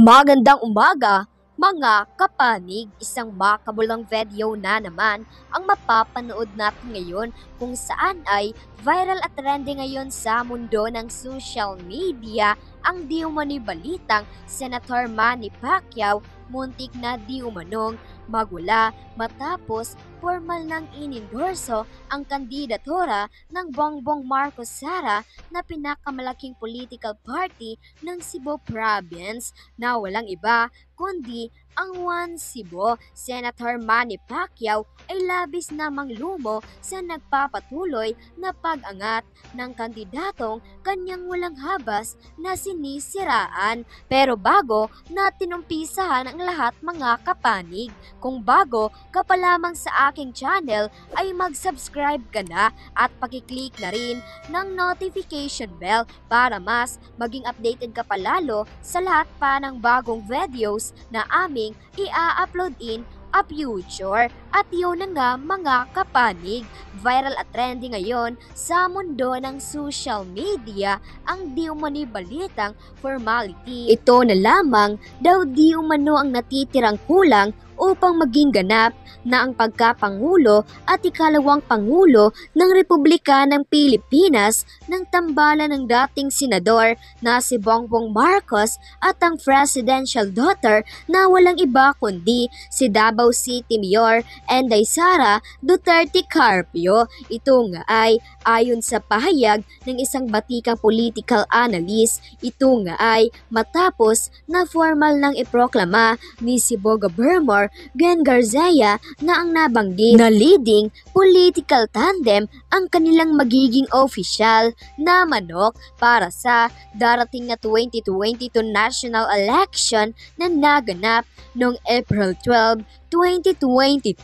Magandang umaga, mga kapanig! Isang makabulang video na naman ang mapapanood natin ngayon kung saan ay viral at trending ngayon sa mundo ng social media ang di umano'y balitang Senator Manny Pacquiao muntik na di umanong magwala matapos formal nang inendorso ang kandidatura ng Bongbong Marcos Sara na pinakamalaking political party ng Cebu Province na walang iba kundi ang One Cebu. Senator Manny Pacquiao ay labis namang lumo sa nagpapatuloy na pag-angat ng kandidatong kanyang walang habas na sinisiraan. Pero bago natin umpisahan ang lahat, mga kapanig, kung bago ka pa lamang sa aking channel ay mag-subscribe ka na at pakiclick na rin ng notification bell para mas maging updated ka palalo sa lahat pa ng bagong videos na aming i-upload in a future. At yun na nga, mga kapanig, viral at trending ngayon sa mundo ng social media ang di umano'y balitang formality. Ito na lamang daw di umano ang natitirang kulang upang maging ganap na ang pagkapangulo at ikalawang pangulo ng Republika ng Pilipinas ng tambalan ng dating senador na si Bongbong Marcos at ang presidential daughter na walang iba kundi si Davao City Mayor Enday Sara Duterte Carpio. Ito nga ay ayon sa pahayag ng isang batikang political analyst, ito nga ay matapos na formal nang iproklama ni Cebu Governor Gwendolyn Garcia na ang nabanggit na leading political tandem ang kanilang magiging official na manok para sa darating na 2022 national election na naganap noong April 12, 2022,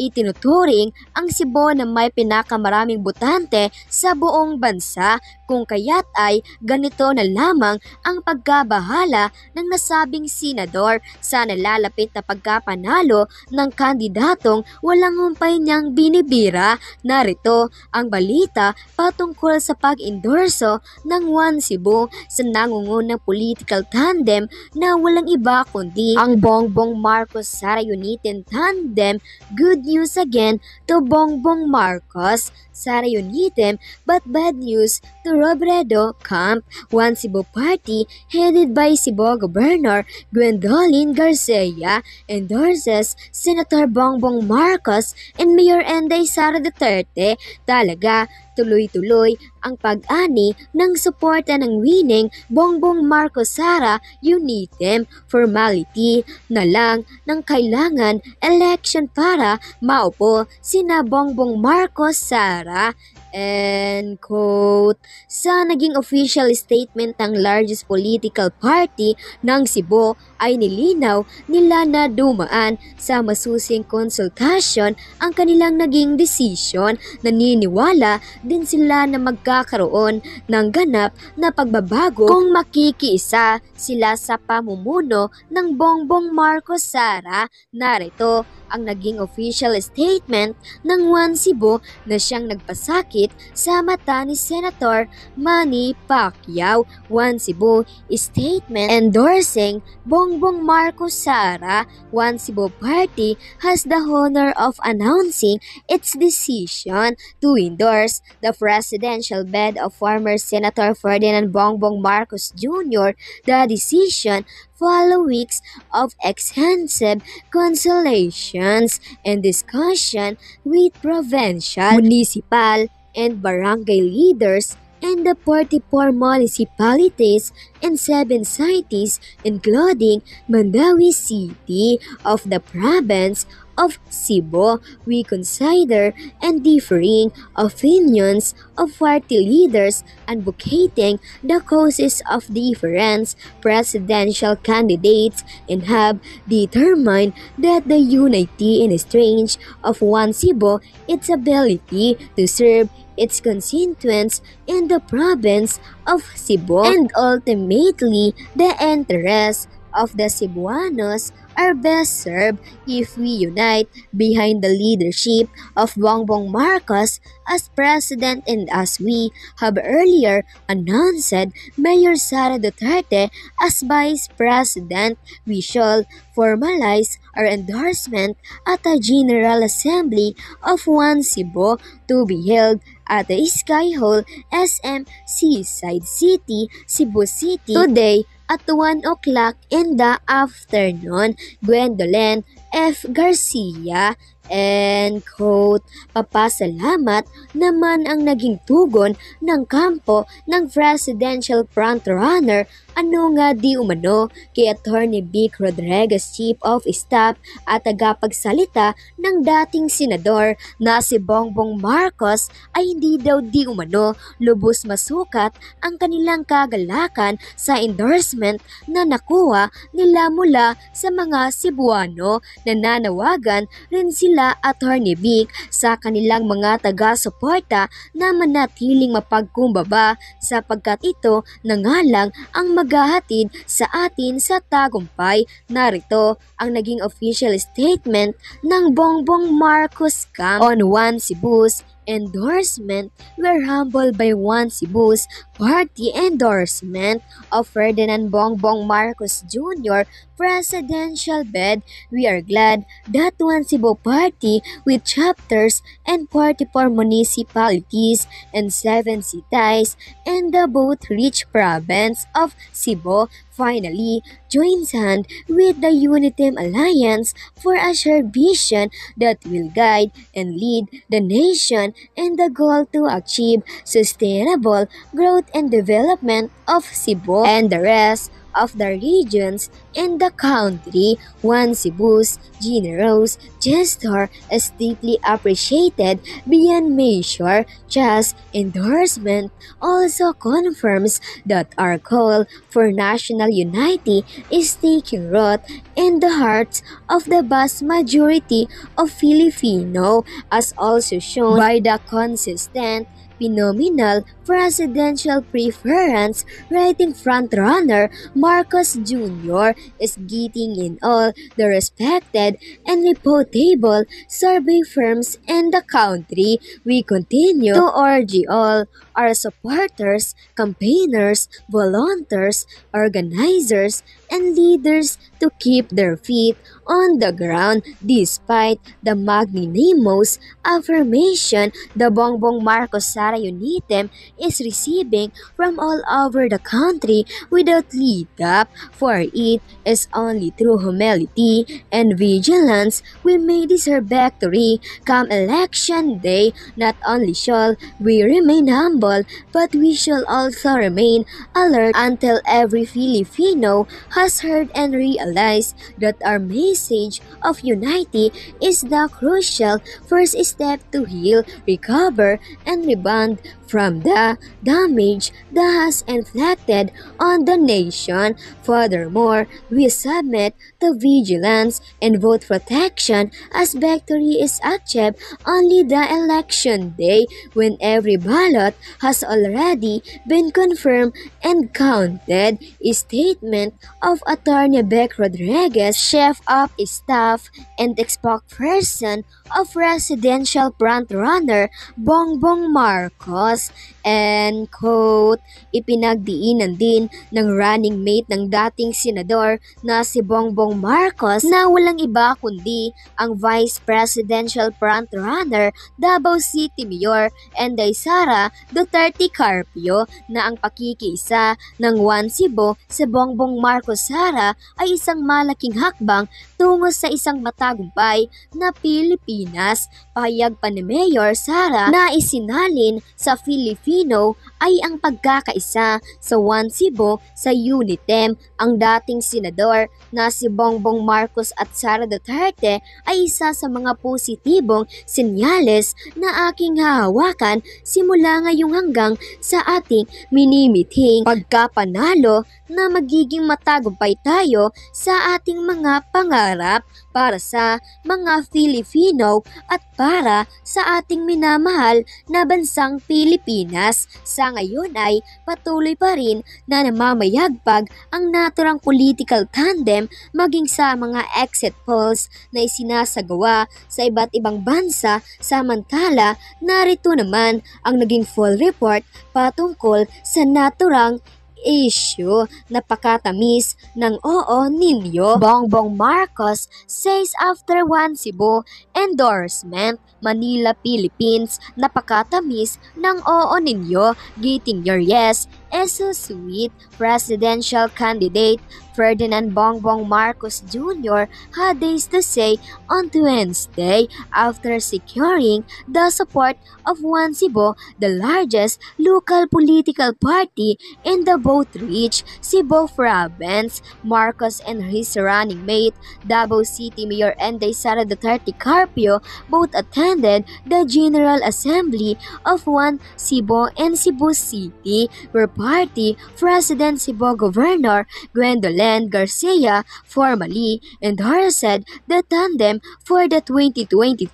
itinuturing ang Cebu na may pinakamaraming botante sa buong bansa, kung kaya't ay ganito na lamang ang pagkabahala ng nasabing senador sa nalalapit na pagkapanalo ng kandidatong walang humpay niyang binibira. Narito ang balita patungkol sa pag-endorso ng One Cebu sa nangungunang political tandem na walang iba kundi ang Bongbong Marcos Sara Uniteam tandem. Good news again to Bongbong Marcos Sara Uniteam, but bad news to Robredo Camp. One Cebu Party headed by Cebu Governor Gwendolyn Garcia endorses Senator Bongbong Marcos and Mayor Enday Sara Duterte. Talaga tuloy-tuloy ang pag-ani ng suporta ng winning Bongbong Marcos Sara Uniteam. Formality na lang ng kailangan election para maupo sina Bongbong Marcos Sara. And quote, sa naging official statement ng largest political party ng Cebu ay nilinaw nila na dumaan sa masusing konsultasyon ang kanilang naging desisyon. Naniniwala din sila na magkakaroon ng ganap na pagbabago kung makikiisa sila sa pamumuno ng Bongbong Marcos Sara. Narito ang naging official statement ng One Cebu na siyang nagpasakit sa mata ni Senator Manny Pacquiao. One Cebu statement endorsing Bongbong Marcos Sara. One Cebu Party has the honor of announcing its decision to endorse the presidential bid of former Senator Ferdinand Bongbong Marcos Jr. The decision follow weeks of extensive consultations and discussion with provincial, municipal, and barangay leaders and the 44 municipalities and 7 cities including Mandawi City of the province of Cebu. We consider and differing opinions of party leaders advocating the causes of different presidential candidates and have determined that the unity and strength of One Cebu, its ability to serve its constituents in the province of Cebu, and ultimately the interest of the Cebuanos are best served if we unite behind the leadership of Bongbong Marcos as president, and as we have earlier announced Mayor Sara Duterte as vice president, we shall formalize our endorsement at the General Assembly of One Cebu to be held at the Sky Hall, SM Seaside City, Cebu City, today at 1 o'clock in the afternoon. Gwendolyn F. Garcia, and quote, "Papasalamat naman ang naging tugon ng kampo ng presidential frontrunner, ano nga di umano, kay Attorney Vic Rodriguez, Chief of Staff at tagapagsalita ng dating senador na si Bongbong Marcos, ay hindi daw di umano lubos masukat ang kanilang kagalakan sa endorsement na nakuha nila mula sa mga Cebuano, na nanawagan rin sila Attorney Vic sa kanilang mga taga-suporta na manatiling mapagkumbaba, sapagkat ito nangalang ang maghahatid sa atin sa tagumpay." Narito ang naging official statement ng Bongbong Marcos camp on One Cebu's endorsement. "We're humbled by One Cebu's party endorsement of Ferdinand Bongbong Marcos Jr. presidential bid. We are glad that One Cebu Party, with chapters and 44 municipalities and 7 cities in the both rich province of Cebu, finally joins hand with the Uniteam Alliance for a shared vision that will guide and lead the nation in the goal to achieve sustainable growth and development of Cebu and the rest of the regions in the country. One Cebu's generous gesture is deeply appreciated beyond measure. Just endorsement also confirms that our call for national unity is taking root in the hearts of the vast majority of Filipino, as also shown by the consistent phenomenal presidential preference rating frontrunner Marcos Jr. is getting in all the respected and reputable survey firms in the country. We continue to urge all our supporters, campaigners, volunteers, organizers, and leaders to keep their feet on the ground despite the magnanimous affirmation the Bongbong Marcos Sara Uniteam is receiving from all over the country without lead-up, for it is only through humility and vigilance we may deserve victory. Come election day, not only shall we remain humble, but we shall also remain alert until every Filipino has heard and realized that our message of unity is the crucial first step to heal, recover, and rebound from the damage that has inflicted on the nation. Furthermore, we submit to vigilance and vote protection, as victory is achieved only the election day, when every ballot has already been confirmed and counted. A statement of Attorney Vic Rodriguez, Chief of Staff and spokesperson of presidential frontrunner Bongbong Marcos, and quote, "Ipinagdiinan din ng running mate ng dating senador na si Bongbong Marcos na walang iba kundi ang Vice Presidential frontrunner Davao City Mayor Enday Sara Duterte Carpio, na ang pakikiisa ng One Cebu sa Bongbong Marcos Sara ay isang malaking hakbang tungo sa isang matagumpay na Pilipinas." Pahayag pa ni Mayor Sara na isinalin sa Filipino ay ang pagkakaisa sa One Cebu sa Uniteam. Ang dating senador na si Bongbong Marcos at Sara Duterte ay isa sa mga positibong senyales na aking hahawakan simula ngayong hanggang sa ating minimiting pagkapanalo, na magiging matagumpay tayo sa ating mga pangarap para sa mga Filipino at para sa ating minamahal na bansang Pilipinas. Pilipinas, sa ngayon ay patuloy pa rin na namamayagpag ang naturang political tandem maging sa mga exit polls na isinasagawa sa iba't ibang bansa, samantala narito naman ang naging full report patungkol sa naturang issue. Napakatamis ng oo ninyo. Bongbong Marcos says after One Cebu endorsement, Manila, Philippines, napakatamis ng oo ninyo. Getting your yes is so sweet. Presidential candidate Ferdinand Bongbong Marcos Jr. had this to say on Wednesday after securing the support of One Cebu, the largest local political party in the both-rich Cebu province. Marcos and his running mate, Davao City Mayor Inday Sara Duterte Carpio, both attended the General Assembly of One Cebu and Cebu City, where party President Cebu Governor Gwendolyn Garcia formally endorsed the tandem for the 2022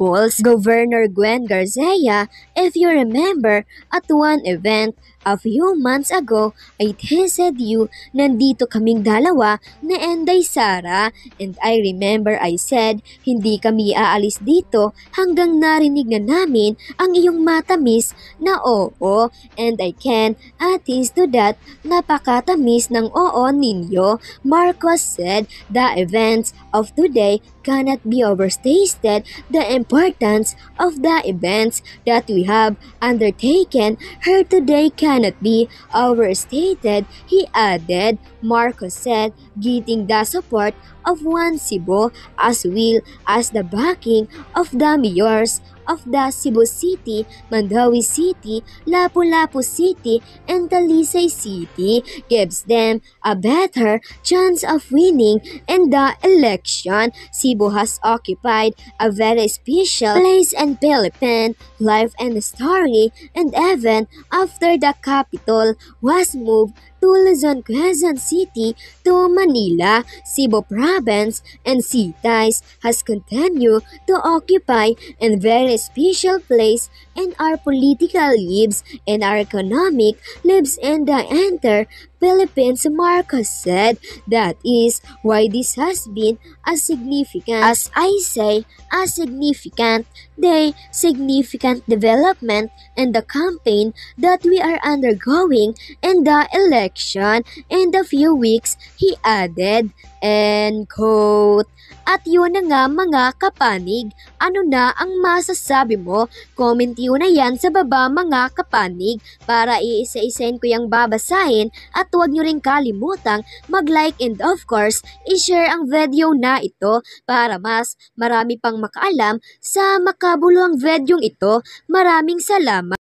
polls. Governor Gwen Garcia, if you remember, at one event a few months ago, I tested you, nandito kaming dalawa na Inday Sara, and I remember I said, hindi kami aalis dito hanggang narinig na namin ang iyong matamis na oo, and I can attest to that, napakatamis ng oo ninyo. Marcos said the events of today cannot be overstated the importance of the events that we have undertaken here today cannot be overstated, he added. Marcos said getting the support of One Cebu as well as the backing of the mayors of the Cebu City, Mandawi City, Lapu-Lapu City, and Talisay City gives them a better chance of winning in the election. Cebu has occupied a very special place in Philippine life and story, and even after the capital was moved to Luzon, Quezon City, to Manila, Cebu Province, and Cities has continued to occupy a very special place in our political lives and our economic lives in the entire Philippines, Marcos said. That is why this has been a significant, as I say, a significant day, significant development in the campaign that we are undergoing in the election in the few weeks, he added. End quote. At yun na nga mga kapanig, ano na ang masasabi mo? Comment yun na yan sa baba mga kapanig, para iisa-isahin ko yung babasahin, at huwag nyo rin kalimutang mag-like and of course, i-share ang video na ito para mas marami pang makaalam sa makabuluhang videong ito. Maraming salamat!